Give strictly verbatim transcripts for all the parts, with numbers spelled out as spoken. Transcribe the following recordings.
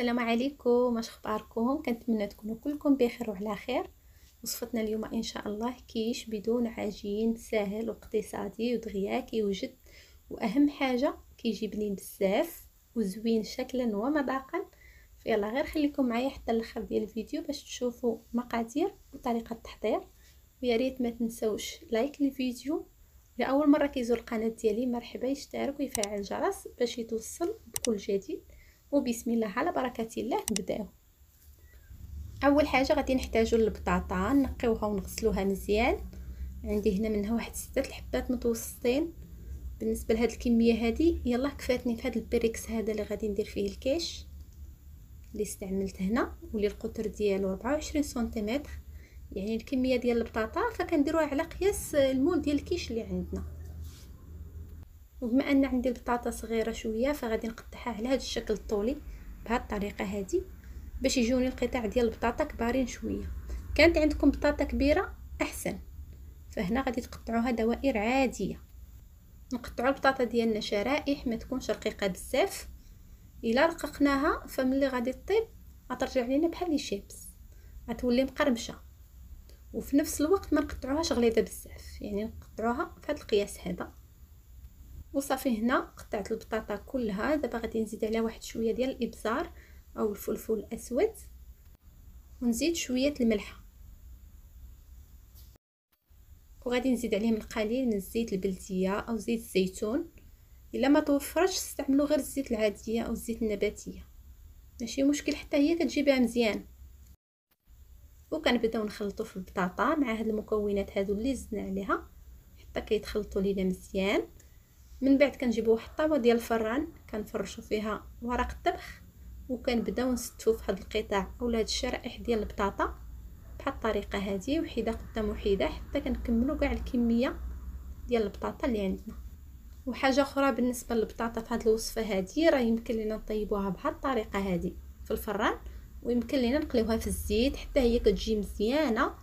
السلام عليكم، واش اخباركم؟ كنتمنى تكونوا كلكم بخير وعلى خير. وصفتنا اليوم ان شاء الله كيش بدون عجين، سهل واقتصادي ودغيا كيوجد، واهم حاجه كيجيبني بزاف وزوين شكلا ومذاقا. فيلا غير خليكم معايا حتى الاخر ديال الفيديو باش تشوفوا مقادير وطريقه التحضير، ويا ريت ما تنسوش لايك للفيديو. لاول مره كيزور القناه ديالي مرحبا، يشترك ويفعل الجرس باش يتوصل بكل جديد. وبسم الله على بركه الله نبداو. اول حاجه غادي نحتاجوا البطاطا، نقيوها ونغسلوها مزيان. عندي هنا منها واحد سته الحبات متوسطين. بالنسبه لهاد الكميه هادي يلا كفاتني في هاد البريكس هذا اللي غادي ندير فيه الكيش اللي استعملت هنا، واللي القطر ديالو ربعة وعشرين سنتيمتر. يعني الكميه ديال البطاطا فكنديروها على قياس المول ديال الكيش اللي عندنا. وبما ان عندي البطاطا صغيره شويه فغادي نقطعها على هذا الشكل الطولي بهذه الطريقه هذه باش يجوني القطع ديال البطاطا كبارين شويه. كانت عندكم بطاطا كبيره احسن، فهنا غادي تقطعوها دوائر عاديه. نقطعوا البطاطا ديالنا شرائح ما تكونش رقيقه بزاف، الا رققناها فملي غادي طيب غترجع لينا بحال لي شيبس، غتولي مقرمشه. وفي نفس الوقت ما نقطعوهاش غليظه بزاف، يعني نقطعوها في هذا القياس هذا وصافي. هنا قطعت البطاطا كلها. دابا غادي نزيد عليها واحد شويه ديال الابزار او الفلفل الاسود، ونزيد شويه الملح، وغادي نزيد عليهم القليل من الزيت البلديه او زيت الزيتون. الا ما توفرش استعملوا غير الزيت العاديه او الزيت النباتيه، ماشي مشكل، حتى هي كتجيبها مزيان. وكنبداو نخلطوا في البطاطا مع هاد المكونات هادو اللي زدنا عليها حتى كيتخلطوا لينا مزيان. من بعد كنجيبوا واحد الطاوه ديال الفران، كنفرشوا فيها ورق الطبخ، وكنبداو نستفوا في هاد القطع ولا هاد الشرائح ديال البطاطا بهاد الطريقه هذه، وحده قدام وحده، حتى كنكملوا كاع الكميه ديال البطاطا اللي عندنا. وحاجه اخرى بالنسبه للبطاطا في هاد الوصفه هذه، راه يمكن لينا نطيبوها بهاد الطريقه هذه في الفران، ويمكن لينا نقليوها في الزيت حتى هي كتجي مزيانه.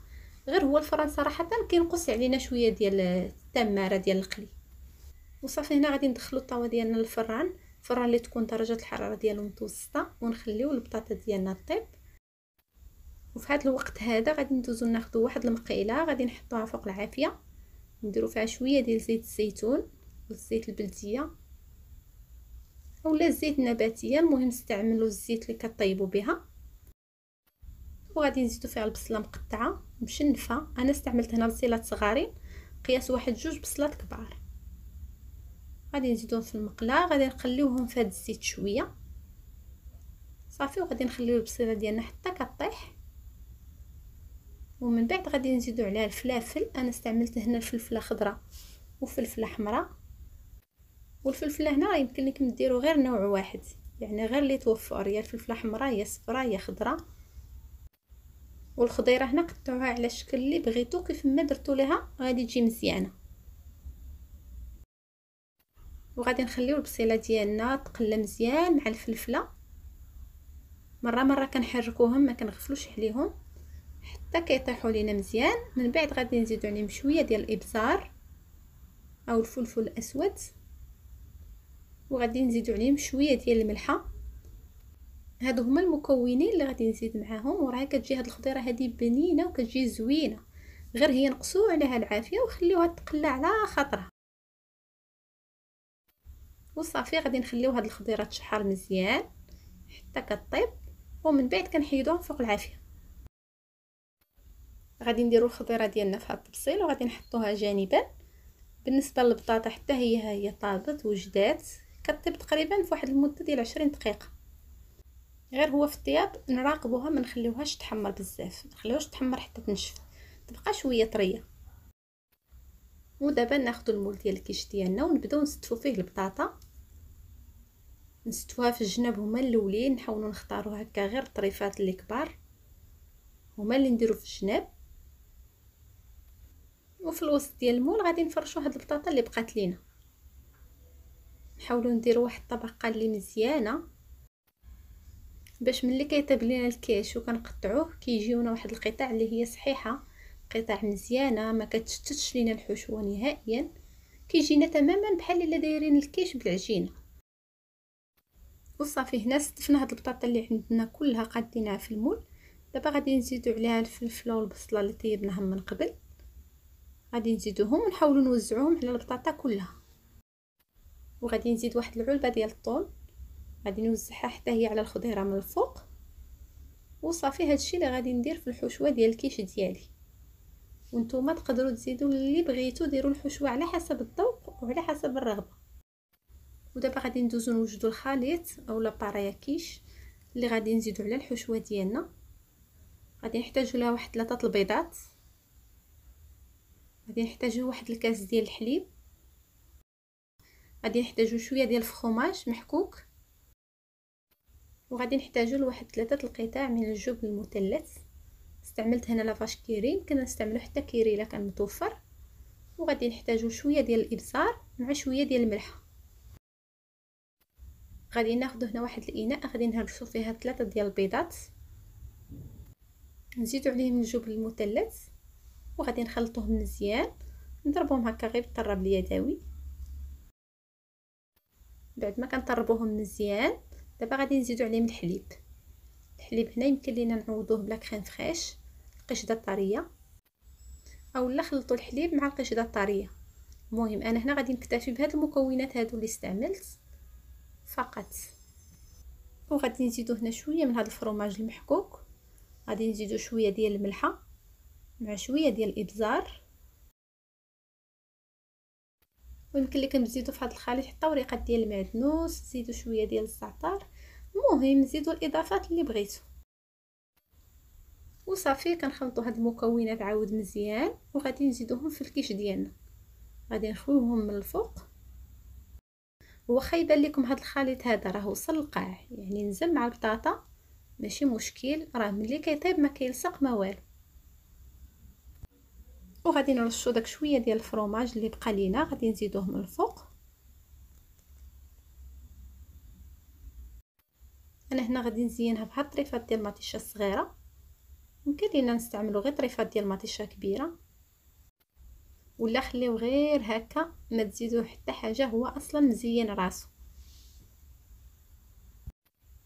غير هو الفران صراحه كينقص علينا شويه ديال التماره ديال القلي. وصافي هنا غادي ندخلوا الطاوه ديالنا للفران، الفران اللي تكون درجه الحراره ديالو متوسطه، ونخليو البطاطا ديالنا طيب. وفي هذا الوقت هذا غادي ندوزو ناخذ واحد المقيله، غادي نحطوها فوق العافيه، نديرو فيها شويه ديال زيت الزيتون والزيت البلديه اولا الزيت النباتيه، المهم استعملوا الزيت اللي كطيبوا بها. وغادي نزيدو فيها البصله مقطعه مشنفه، انا استعملت هنا بصلات صغارين قياس واحد جوج بصلات كبار. غادي نزيدهم في المقله، غادي نقليوهم في هذا الزيت شويه صافي. وغادي نخليو البصيله ديالنا حتى كطيح، ومن بعد غادي نزيدو عليها الفلافل. انا استعملت هنا الفلفله خضراء وفلفله حمراء، والفلفله هنا يمكن لكم ديروا غير نوع واحد، يعني غير اللي توفر، يا الفلفله حمراء يا صفراء يا خضراء. والخضيره هنا قطعوها على الشكل اللي بغيتو، كيف ما درتو لها غادي تجي مزيانه. وغادي نخليو البصيله ديالنا تقلى مزيان مع الفلفله، مره مره كنحركوهم ما كنغفلوش عليهم حتى كيطيحوا لينا مزيان. من بعد غادي نزيدو عليهم شويه ديال الابزار او الفلفل الاسود، وغادي نزيدو عليهم شويه ديال الملحه. هادو هما المكونين اللي غادي نزيد معاهم، وراه كتجي هاد الخضيره هادي بنينه وكتجي زوينه، غير هي نقصوا عليها العافيه وخليوها تقلى على خاطرها. وصافي غادي نخليو هاد الخضيره تشحر مزيان حتى كطيب، ومن بعد كنحيدوها فوق العافيه. غادي نديرو الخضيره ديالنا في هاد الطبسيل وغادي نحطوها جانبا. بالنسبه للبطاطا حتى هي ها هي طابت وجدات، كطيب تقريبا في واحد المده ديال عشرين دقيقه. غير هو في الطياب نراقبوها، ما نخليوهاش تحمر بزاف، ما نخليوهاش تحمر حتى تنشف، تبقى شويه طريه. ودابا ناخذ المول ديال الكيش ديالنا ونبداو نستفوا فيه البطاطا، نستفوها في الجناب هما الاولين، نحاولوا نختاروا هكا غير الطريفات اللي كبار هما اللي نديرو في الجناب. وفي الوسط ديال المول غادي نفرشوا هاد البطاطا اللي بقات لينا، نحاولوا نديروا واحد الطبقه اللي مزيانه باش ملي كيطيب لينا الكيش وكنقطعوه كيجيونا واحد القطع اللي هي صحيحه، قطع مزيانه ما كتشتتش لينا الحشوه نهائيا، كيجينا تماما بحال الا دايرين الكيش بالعجينه. وصافي. هنا استفنا هاد البطاطا اللي عندنا كلها قادينها في المول. دابا غادي نزيدو عليها الفلفله والبصله اللي طيبناهم من قبل، غادي نزيدوهم ونحاولوا نوزعوهم على البطاطا كلها. وغادي نزيد واحد العلبه ديال الطون، غادي نوزعها حتى هي على الخضيره من الفوق. وصافي هادشي اللي غادي ندير في الحشوه ديال الكيش ديالي. وانتوما تقدروا تزيدوا اللي بغيتوا، ديروا الحشوه على حسب الذوق وعلى حسب الرغبه. ودابا غادي ندوزو نوجدوا الخليط اولا باريا كيش اللي غادي نزيدو على الحشوه ديالنا. غادي نحتاجو لها واحد ثلاثه البيضات، غادي نحتاجو واحد الكاس ديال الحليب، غادي نحتاجو شويه ديال الفخوماج محكوك، وغادي نحتاجو لواحد ثلاثه القطع من الجبن المثلث. استعملت هنا لا فاش كي ري، يمكن نستعملو حتى كيري الا كان متوفر. وغادي نحتاجو شويه ديال الابزار مع شويه ديال الملح. غادي ناخذ هنا واحد الاناء، غادي نهرسو فيها ثلاثه ديال البيضات، نزيدو عليهم الجبن المثلث، وغادي نخلطوهم مزيان، نضربوهم هكا غير بالطراب اليدوي. بعد ما كنطربوهم مزيان، دابا غادي نزيدو عليهم الحليب. الحليب هنا يمكن لينا نعوضوه بلا كريم فريش، القشده الطريه، اولا خلطوا الحليب مع القشده الطريه. المهم انا هنا غادي نكتفي بهاد المكونات هادو اللي استعملت فقط. وغادي نزيدو هنا شويه من هاد الفرماج المحكوك، غادي نزيدو شويه ديال الملحه مع شويه ديال الابزار. ويمكن لكم تزيدوا في هذا الخليط حتى وريقات ديال المعدنوس، تزيدوا شويه ديال الزعتر. المهم زيدوا الاضافات اللي بغيتو. وصافي كنخلطوا هاد المكونات عاود مزيان، وغادي نزيدوهم في الكيش ديالنا. غادي نخويوهم من الفوق. وخا يبان لكم هاد الخليط هذا راه وصل القاع، يعني نزل مع البطاطا ماشي مشكل، راه ملي كيطيب ما كيلصق ما والو. وغادي نرشوا داك شويه ديال الفرماج اللي بقى لينا، غادي نزيدوه من الفوق. انا هنا غادي نزينها بهاد الطريفات ديال مطيشه صغيره، يمكن لينا نستعملوا غير طريفات ديال مطيشه كبيره، ولا خليو غير هكا ما تزيدوا حتى حاجه، هو اصلا مزين راسو.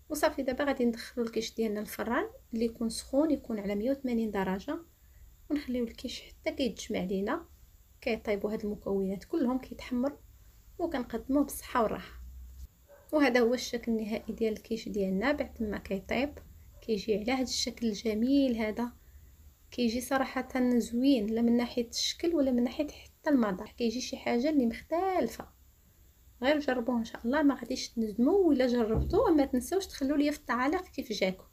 وصافي دابا غادي ندخلوا الكيش ديالنا الفران اللي يكون سخون، يكون على مية وثمانين درجه، ونخليو الكيش حتى كيتجمع لينا، كيطيبوا هاد المكونات كلهم كيتحمروا، وكنقدموه بالصحه والراحه. وهذا هو الشكل النهائي ديال الكيش ديالنا بعد ما كيطيب، كيجي على هذا الشكل الجميل هذا. كيجي صراحه زوين لا من ناحيه الشكل ولا من ناحيه حتى المذاق، كيجي شي حاجه اللي مختلفه. غير جربوه ان شاء الله ما غاديش تندموا. ولا جربتوه ما تنساوش تخلوا لي في التعاليق كيف جاكم.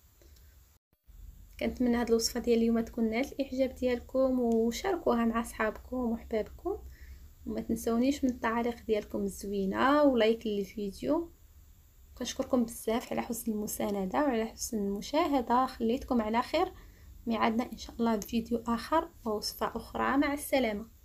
كنتمنى هاد الوصفه ديال اليوم تكون نالت الاعجاب ديالكم، وشاركوها مع صحابكم وحبابكم. وما تنسونيش من التعاليق ديالكم الزوينه ولايك للفيديو. كنشكركم بزاف على حسن المسانده وعلى حسن المشاهده. خليتكم على خير، ميعادنا ان شاء الله بفيديو اخر ووصفه اخرى. مع السلامه.